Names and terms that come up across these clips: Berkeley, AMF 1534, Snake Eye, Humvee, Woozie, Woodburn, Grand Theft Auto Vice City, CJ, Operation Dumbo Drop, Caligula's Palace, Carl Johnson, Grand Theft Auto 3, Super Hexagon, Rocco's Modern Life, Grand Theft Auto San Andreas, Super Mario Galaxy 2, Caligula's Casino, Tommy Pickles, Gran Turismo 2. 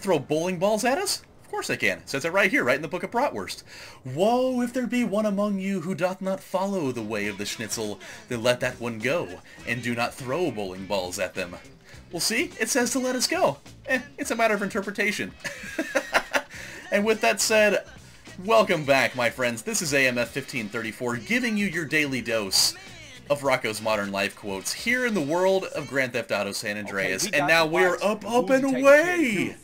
can't throw bowling balls at us? Of course I can. It says it right here, right in the Book of Bratwurst. Woe, if there be one among you who doth not follow the way of the schnitzel, then let that one go, and do not throw bowling balls at them. Well, see? It says to let us go. Eh, it's a matter of interpretation. And with that said, welcome back, my friends. This is AMF 1534, giving you your daily dose of Rocco's Modern Life quotes here in the world of Grand Theft Auto San Andreas. Okay, and now we're up and away!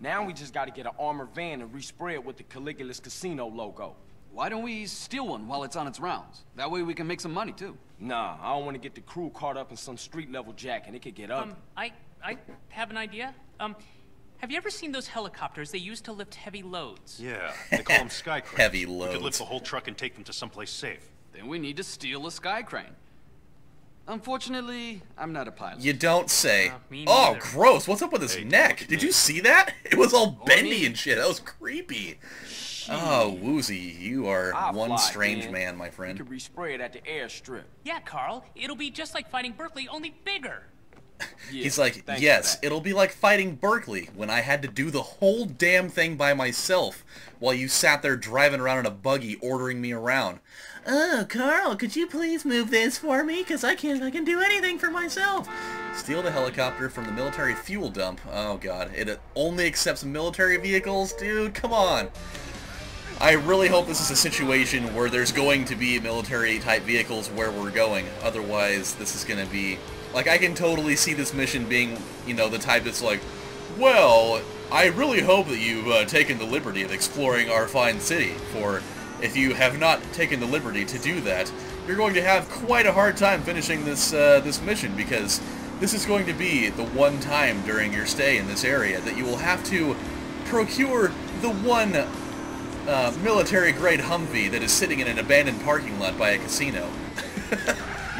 Now we just gotta get an armored van and respray it with the Caligula's Casino logo. Why don't we steal one while it's on its rounds? That way we can make some money, too. Nah, I don't want to get the crew caught up in some street-level jack and it could get ugly. I have an idea. Have you ever seen those helicopters they use to lift heavy loads? Yeah, they call them sky cranes. Heavy loads. We could lift the whole truck and take them to someplace safe. Then we need to steal a sky crane. Unfortunately, I'm not a pilot. You don't say. Oh, gross. What's up with his neck? Did you see that? It was all bendy and shit. That was creepy. Jeez. Oh, Woozie, you are one strange man, my friend. You could respray it at the airstrip. Yeah, Carl. It'll be just like fighting Berkeley, only bigger. He's like, yes, it'll be like fighting Berkeley when I had to do the whole damn thing by myself while you sat there driving around in a buggy ordering me around. Oh, Carl, could you please move this for me? Because I can't fucking do anything for myself. Steal the helicopter from the military fuel dump. Oh, God. It only accepts military vehicles? Dude, come on. I really hope this is a situation where there's going to be military-type vehicles where we're going. Otherwise, this is going to be... Like, I can totally see this mission being, you know, the type that's like, well, I really hope that you've taken the liberty of exploring our fine city for... If you have not taken the liberty to do that, you're going to have quite a hard time finishing this this mission, because this is going to be the one time during your stay in this area that you will have to procure the one military-grade Humvee that is sitting in an abandoned parking lot by a casino.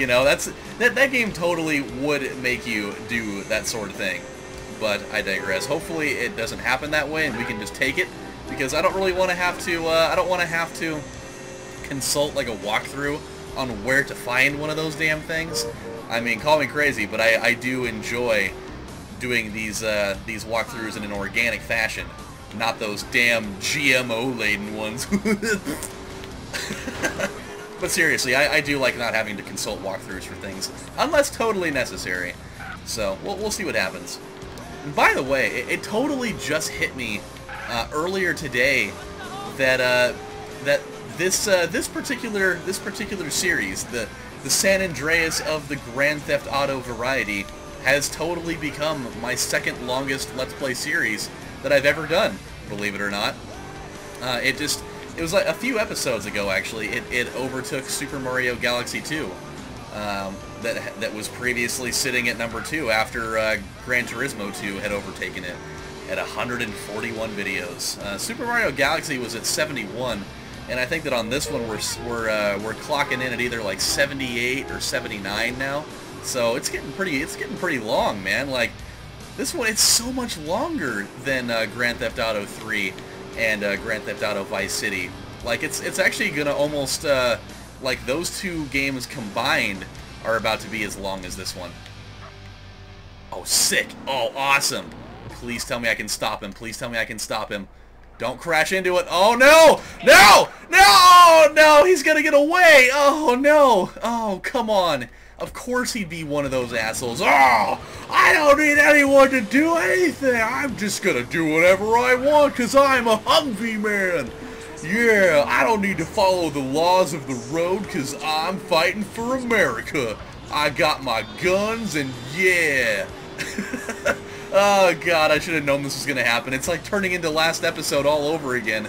You know, that game totally would make you do that sort of thing, but I digress. Hopefully it doesn't happen that way and we can just take it. Because I don't really want to have to, I don't want to have to consult, like, a walkthrough on where to find one of those damn things. I mean, call me crazy, but I do enjoy doing these walkthroughs in an organic fashion. Not those damn GMO-laden ones. But seriously, I do like not having to consult walkthroughs for things. Unless totally necessary. So, we'll see what happens. And by the way, it totally just hit me... earlier today, that this particular series, the San Andreas of the Grand Theft Auto variety, has totally become my second longest Let's Play series that I've ever done. Believe it or not, it was like a few episodes ago actually. It overtook Super Mario Galaxy 2, that was previously sitting at number 2 after Gran Turismo 2 had overtaken it. At 141 videos, Super Mario Galaxy was at 71, and I think that on this one we're clocking in at either like 78 or 79 now. So it's getting pretty long, man. Like this one, it's so much longer than Grand Theft Auto 3 and Grand Theft Auto Vice City. Like it's actually gonna almost like those two games combined are about to be as long as this one. Oh, sick! Oh, awesome! Please tell me I can stop him. Please tell me I can stop him. Don't crash into it. Oh, no! No! No! Oh, no! He's gonna get away! Oh, no! Oh, come on. Of course he'd be one of those assholes. Oh! I don't need anyone to do anything! I'm just gonna do whatever I want, because I'm a Humvee man! Yeah, I don't need to follow the laws of the road, because I'm fighting for America. I got my guns, and yeah! Oh, God, I should have known this was going to happen. It's like turning into last episode all over again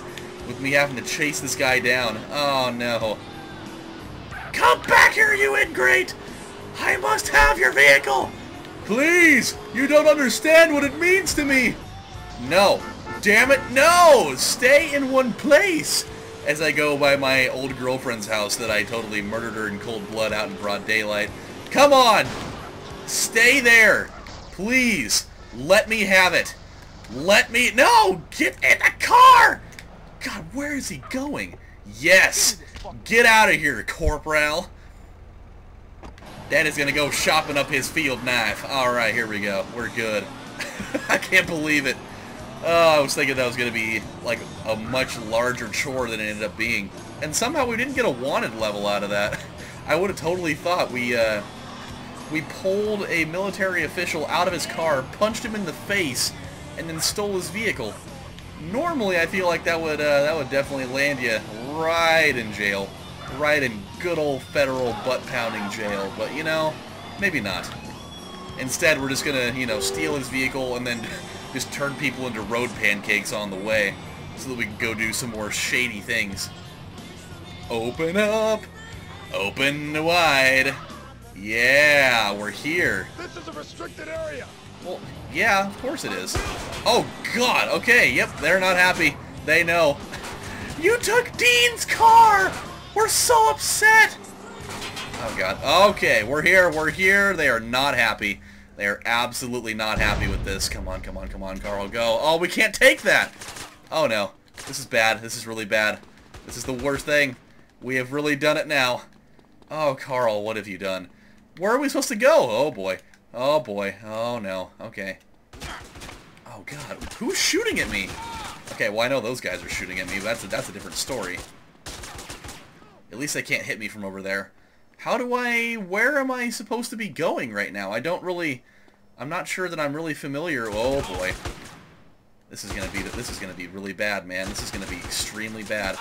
with me having to chase this guy down. Oh, no. Come back here, you ingrate! I must have your vehicle! Please! You don't understand what it means to me! No. Damn it, no! Stay in one place! As I go by my old girlfriend's house that I totally murdered her in cold blood out in broad daylight. Come on! Stay there! Please! Let me have it. Let me... No! Get in the car! God, where is he going? Yes! Get out of here, Corporal. Daddy's gonna go shopping up his field knife. Alright, here we go. We're good. I can't believe it. I was thinking that was going to be like a much larger chore than it ended up being. And somehow we didn't get a wanted level out of that. I would have totally thought we pulled a military official out of his car, punched him in the face, and then stole his vehicle. Normally, I feel like that would definitely land you right in jail, right in good old federal butt-pounding jail. But you know, maybe not. Instead, we're just gonna, you know, steal his vehicle and then just turn people into road pancakes on the way, so that we can go do some more shady things. Open up, open wide. Yeah, we're here. This is a restricted area. Well, yeah, of course it is. Oh, God, okay, yep, they're not happy. They know. You took Dean's car! We're so upset! Oh, God. Okay, we're here, we're here. They are not happy. They are absolutely not happy with this. Come on, come on, come on, Carl, go. Oh, we can't take that! Oh, no. This is bad. This is really bad. This is the worst thing. We have really done it now. Oh, Carl, what have you done? Where are we supposed to go? Oh, boy. Oh boy, oh no, okay. Oh god, who's shooting at me? Okay, well I know those guys are shooting at me, but that's a different story. At least they can't hit me from over there. How do I... where am I supposed to be going right now? I don't really... I'm not sure that I'm really familiar... Oh boy. This is gonna be really bad, man. This is gonna be extremely bad.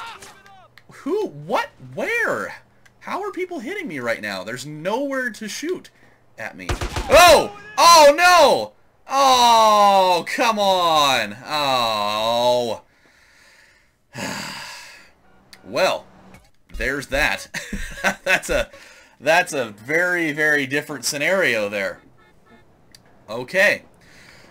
Who? What? Where? How are people hitting me right now? There's nowhere to shoot at me. Oh! Oh no! Oh, come on! Oh. Well, there's that. That's a very, very different scenario there. Okay.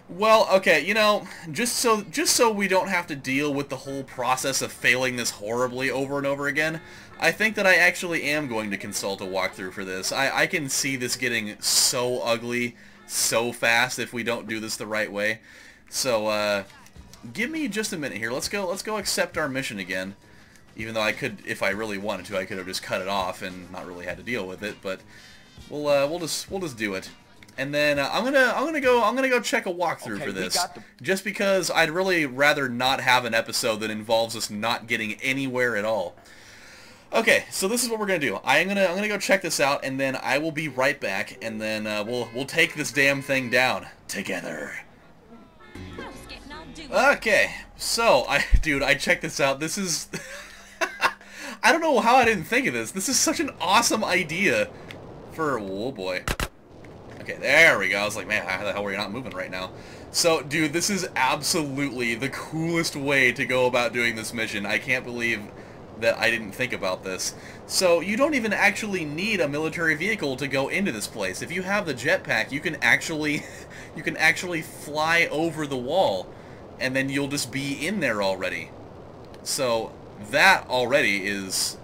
Well, okay, you know, just so we don't have to deal with the whole process of failing this horribly over and over again, I think that I actually am going to consult a walkthrough for this. I can see this getting so ugly so fast if we don't do this the right way. So, give me just a minute here. Let's go accept our mission again. Even though I could, if I really wanted to, I could have just cut it off and not really had to deal with it, but we'll just do it. And then I'm gonna go check a walkthrough for this, just because I'd really rather not have an episode that involves us not getting anywhere at all. Okay, so this is what we're gonna do. I'm gonna go check this out, and then I will be right back, and then we'll take this damn thing down together. Okay, so dude, I checked this out. This is I don't know how I didn't think of this. This is such an awesome idea for oh boy. Okay, there we go. I was like, man, how the hell were you not moving right now? So, dude, this is absolutely the coolest way to go about doing this mission. I can't believe that I didn't think about this. So, you don't even actually need a military vehicle to go into this place. If you have the jetpack, you can actually fly over the wall, and then you'll just be in there already. So, that already is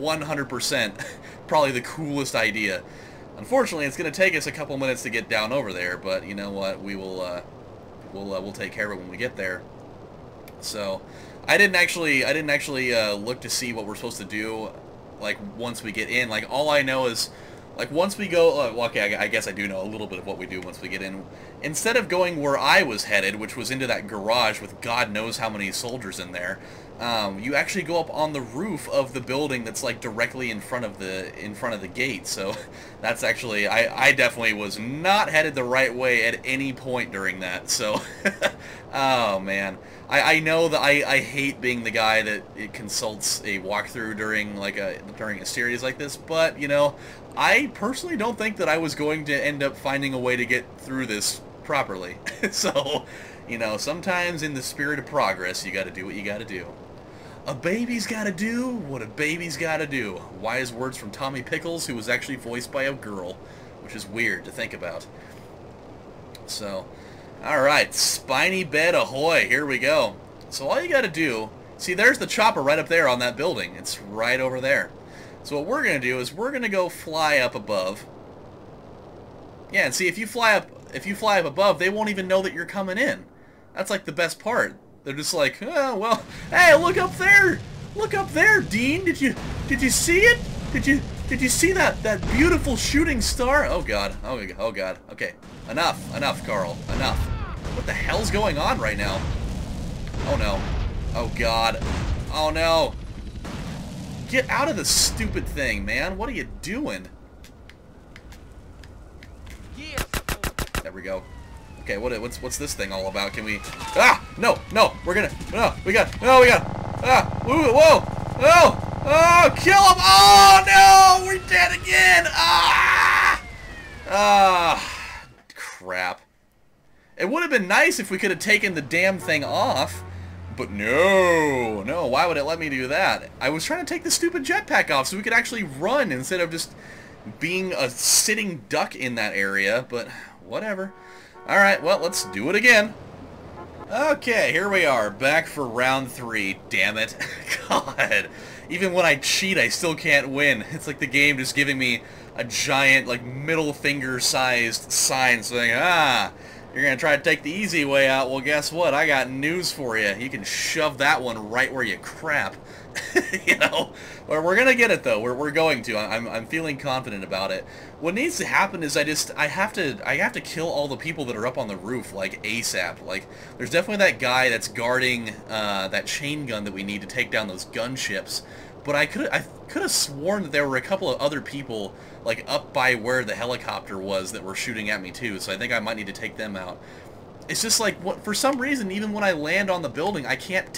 100% probably the coolest idea. Unfortunately, it's going to take us a couple minutes to get down over there, but you know what? We will, we'll take care of it when we get there. So, I didn't actually look to see what we're supposed to do, like once we get in. Like all I know is, like once we go, well, okay, I guess I do know a little bit of what we do once we get in. Instead of going where I was headed, which was into that garage with God knows how many soldiers in there, you actually go up on the roof of the building that's like directly in front of the gate. So that's actually I definitely was not headed the right way at any point during that. So oh man, I know that I hate being the guy that it consults a walkthrough during a series like this, but you know, I personally don't think that I was going to end up finding a way to get through this properly. So you know, sometimes in the spirit of progress, you got to do what you got to do. A baby's gotta do what a baby's gotta do. Wise words from Tommy Pickles, who was actually voiced by a girl, which is weird to think about. So, alright, spiny bed ahoy, here we go. So all you gotta do, see there's the chopper right up there on that building, it's right over there. So what we're gonna do is we're gonna go fly up above. Yeah, and see if you fly up above, they won't even know that you're coming in. That's like the best part. They're just like, oh, well, hey, look up there, Dean. Did you see it? Did you see that beautiful shooting star? Oh God, oh God. Okay, enough, Carl, enough. What the hell's going on right now? Oh no. Oh god. Oh no. Get out of the stupid thing, man. What are you doing? There we go. Okay, what's this thing all about? Can we... Ah! No! No! We're gonna... No! We got... No! We got... Ah! Whoa! Whoa! No! Oh! Kill him! Oh no! We're dead again! Ah! Ah! Crap. It would have been nice if we could have taken the damn thing off. But no, no, why would it let me do that? I was trying to take the stupid jetpack off so we could actually run instead of just being a sitting duck in that area, but whatever. Alright, well, let's do it again. Okay, here we are, back for round 3. Damn it. God. Even when I cheat, I still can't win. It's like the game just giving me a giant, like, middle finger-sized sign saying, ah... You're going to try to take the easy way out. Well, guess what? I got news for you. You can shove that one right where you crap. You know? We're going to get it, though. We're going to. I'm feeling confident about it. What needs to happen is I have to kill all the people that are up on the roof, like, ASAP. Like, there's definitely that guy that's guarding that chain gun that we need to take down those gunships. But I could have sworn that there were a couple of other people, like, up by where the helicopter was that were shooting at me, too. So I think I might need to take them out. It's just like, what, for some reason, even when I land on the building, I can't,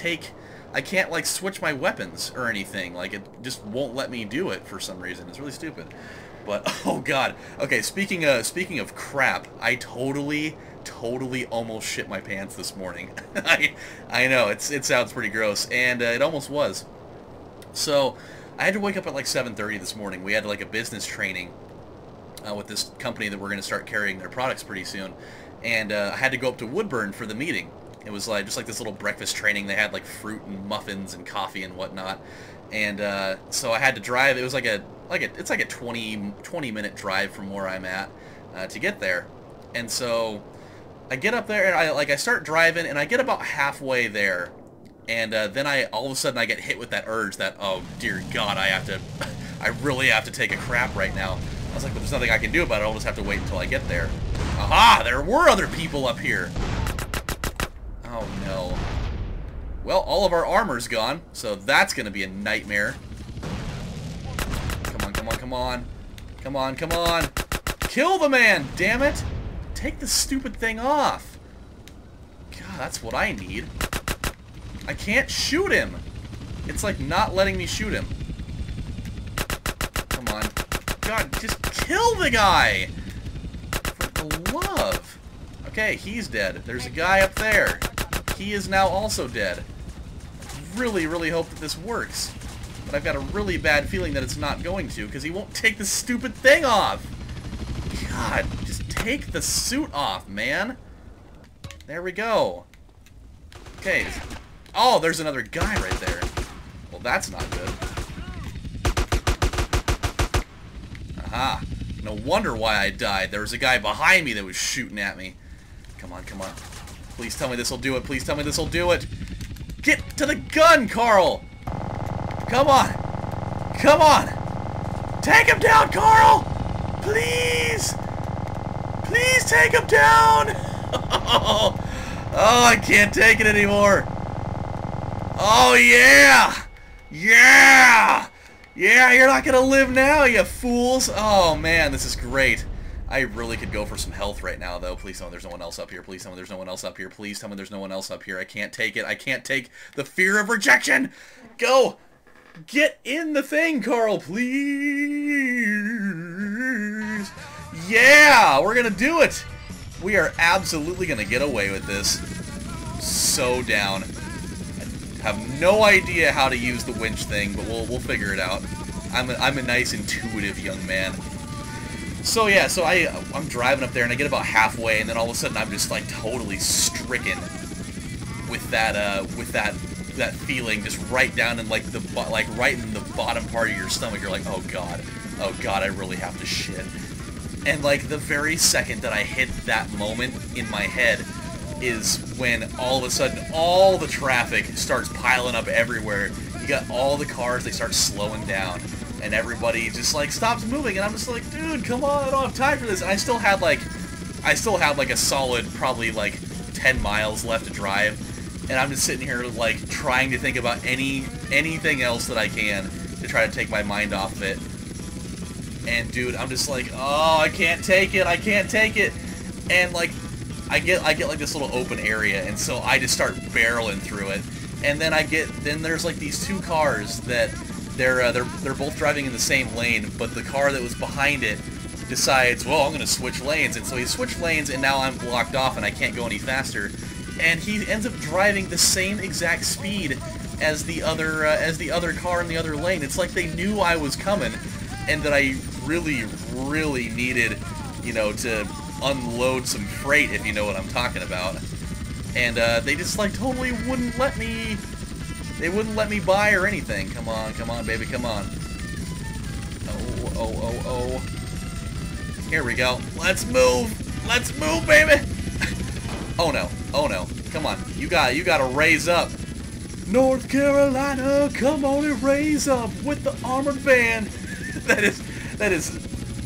like, switch my weapons or anything. Like, it just won't let me do it for some reason. It's really stupid. But, oh, God. Okay, speaking of crap, I totally almost shit my pants this morning. I know, it sounds pretty gross, and it almost was. So, I had to wake up at like 7:30 this morning. We had like a business training with this company that we're going to start carrying their products pretty soon. And I had to go up to Woodburn for the meeting. It was like just like this little breakfast training. They had like fruit and muffins and coffee and whatnot. And so I had to drive. It was like a 20-minute drive from where I'm at to get there. And so I get up there and I start driving and I get about halfway there. And then all of a sudden I get hit with that urge that, oh dear God, I really have to take a crap right now. I was like, but there's nothing I can do about it, I'll just have to wait until I get there. Aha, there were other people up here. Oh no. Well, all of our armor's gone, so that's gonna be a nightmare. Come on, come on, come on. Come on, come on. Kill the man, damn it. Take the stupid thing off. God, that's what I need. I can't shoot him! It's like not letting me shoot him. Come on. God, just kill the guy! For the love! Okay, he's dead. There's a guy up there. He is now also dead. I really, really hope that this works. But I've got a really bad feeling that it's not going to, because he won't take this stupid thing off! God, just take the suit off, man! There we go. Okay. Oh, there's another guy right there. Well, that's not good. Aha. No wonder why I died. There was a guy behind me that was shooting at me. Come on, come on. Please tell me this'll do it. Please tell me this'll do it. Get to the gun, Carl! Come on. Come on. Take him down, Carl! Please! Please take him down! Oh, I can't take it anymore. Oh, yeah! Yeah! Yeah, you're not gonna live now, you fools! Oh, man, this is great. I really could go for some health right now, though. Please tell me there's no one else up here. Please tell me there's no one else up here. Please tell me there's no one else up here. I can't take it. I can't take the fear of rejection! Go! Get in the thing, Carl, please! Yeah! We're gonna do it! We are absolutely gonna get away with this. So down. Have no idea how to use the winch thing, but we'll figure it out. I'm a nice intuitive young man. So yeah, so I'm driving up there and I get about halfway, and then all of a sudden I'm just like totally stricken with that feeling just right down in like right in the bottom part of your stomach. You're like, oh god, I really have to shit. And like the very second that I hit that moment in my head is when all of a sudden all the traffic starts piling up everywhere. You got all the cars, they start slowing down, and everybody just like stops moving, and I'm just like, dude, come on, I don't have time for this. And I still had like a solid probably like 10 miles left to drive, and I'm just sitting here like trying to think about anything else that I can to try to take my mind off of it. And dude, I'm just like, oh, I can't take it, I can't take it. And like, I get like this little open area, and so I just start barreling through it. And then there's like these two cars that they're both driving in the same lane, but the car that was behind it decides, well, I'm gonna switch lanes, and so he switched lanes, and now I'm blocked off and I can't go any faster. And he ends up driving the same exact speed as the other car in the other lane. It's like they knew I was coming, and that I really needed, you know, to unload some freight, if you know what I'm talking about. And they just like totally wouldn't let me. They wouldn't let me buy or anything. Come on, come on, baby, come on. Oh, oh, oh, oh. Here we go. Let's move, baby. Oh no, oh no. Come on, you gotta raise up. North Carolina, come on and raise up with the armored van.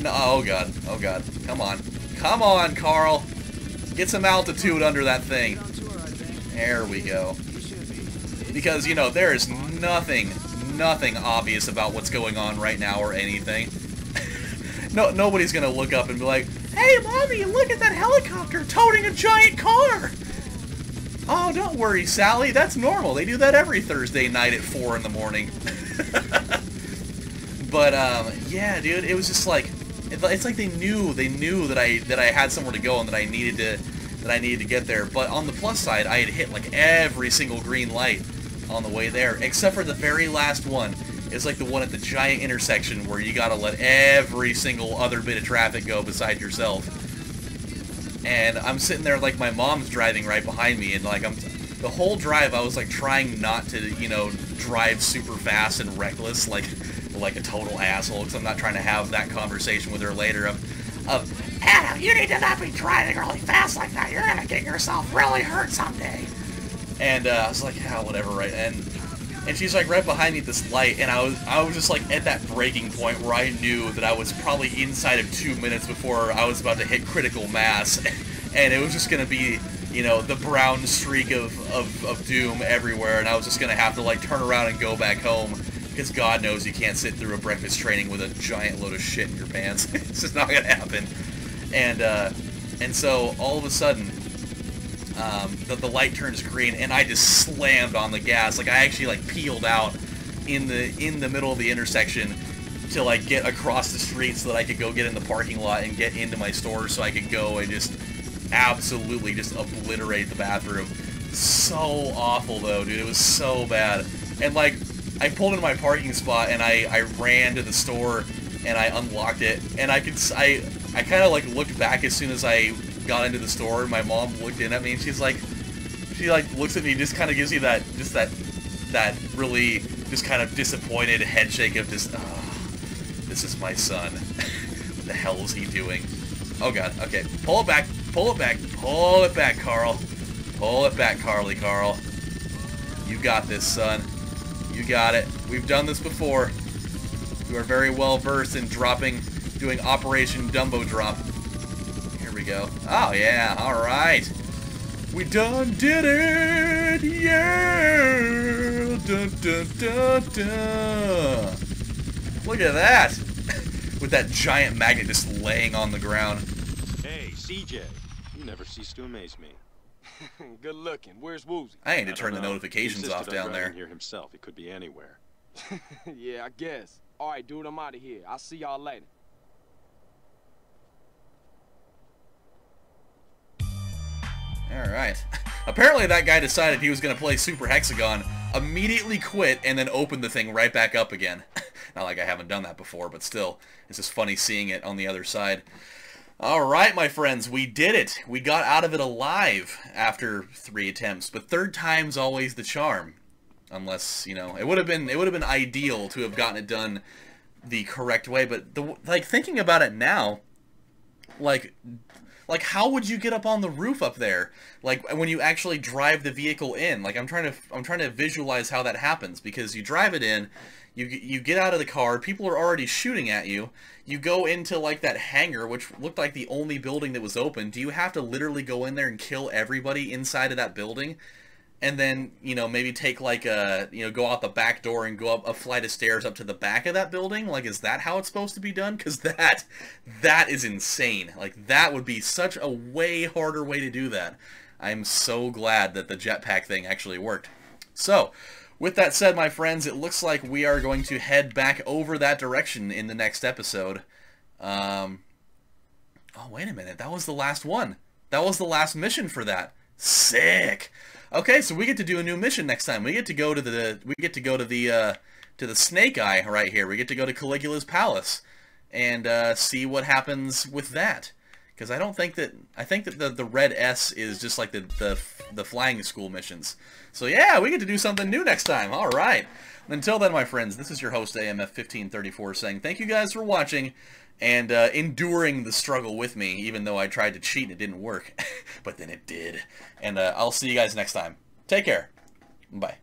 No, oh god, come on, come on, Carl. Get some altitude under that thing. There we go. Because, you know, there is nothing obvious about what's going on right now or anything. No, nobody's gonna look up and be like, hey, Mommy, look at that helicopter toting a giant car! Oh, don't worry, Sally, that's normal. They do that every Thursday night at 4 in the morning. But, yeah, dude, it was just like, it's like they knew that I had somewhere to go and that I needed to get there. But on the plus side, I had hit like every single green light on the way there, except for the very last one. It's like the one at the giant intersection where you gotta let every single other bit of traffic go beside yourself. And I'm sitting there like my mom's driving right behind me, and like the whole drive I was like trying not to, you know, drive super fast and reckless like a total asshole, because I'm not trying to have that conversation with her later of Adam, you need to not be driving really fast like that. You're going to get yourself really hurt someday. And I was like, yeah, whatever, right? And she's like right behind me at this light, and I was just like at that breaking point where I knew that I was probably inside of 2 minutes before I was about to hit critical mass, and it was just going to be, you know, the brown streak of doom everywhere, and I was just going to have to like turn around and go back home. Because God knows you can't sit through a breakfast training with a giant load of shit in your pants. It's just not gonna happen. And so all of a sudden, the light turns green, and I just slammed on the gas. Like I actually like peeled out in the middle of the intersection to like get across the street so that I could go get in the parking lot and get into my store, so I could go and just absolutely just obliterate the bathroom. So awful though, dude. It was so bad. And like, I pulled into my parking spot, and I ran to the store, and I unlocked it, and I kind of like looked back as soon as I got into the store, and my mom looked in at me, and she's like, she like looks at me, just kind of gives me that, just that really just kind of disappointed head shake of just, oh, this is my son. What the hell is he doing? Oh god, okay, pull it back, pull it back, pull it back, Carl. Pull it back, Carly Carl. You got this, son. You got it. We've done this before. You are very well versed in doing Operation Dumbo Drop. Here we go. Oh yeah, alright. We done did it! Yeah! Dun, dun, dun, dun. Look at that! With that giant magnet just laying on the ground. Hey, CJ. You never cease to amaze me. Good looking. Where's Woozie? I need to turn the notifications off down there. Here himself. It could be anywhere. Yeah, I guess. All right, dude, I'm out of here. I'll see y'all later. All right. Apparently that guy decided he was going to play Super Hexagon, immediately quit, and then opened the thing right back up again. Not like I haven't done that before, but still. It's just funny seeing it on the other side. Alright, my friends, we did it! We got out of it alive after 3 attempts, but 3rd time's always the charm. Unless, you know, it would have been ideal to have gotten it done the correct way, but like, thinking about it now, like how would you get up on the roof up there? Like, when you actually drive the vehicle in, like, I'm trying to visualize how that happens, because you drive it in, You get out of the car, people are already shooting at you, you go into, like, that hangar, which looked like the only building that was open. Do you have to literally go in there and kill everybody inside of that building? and then, you know, maybe take like a, you know, go out the back door and go up a flight of stairs up to the back of that building? Like, is that how it's supposed to be done? Because that is insane. Like, that would be such a way harder way to do that. I'm so glad that the jetpack thing actually worked. So, with that said, my friends, it looks like we are going to head back over that direction in the next episode. Oh, wait a minute. That was the last one. That was the last mission for that. Sick. Okay, so we get to do a new mission next time. We get to go to the to the Snake Eye right here. We get to go to Caligula's Palace and see what happens with that. Because I don't think that the red S is just like the flying school missions. So yeah, we get to do something new next time. All right. Until then, my friends, this is your host AMF 1534 saying thank you guys for watching and enduring the struggle with me, even though I tried to cheat and it didn't work. But then it did. And I'll see you guys next time. Take care. Bye.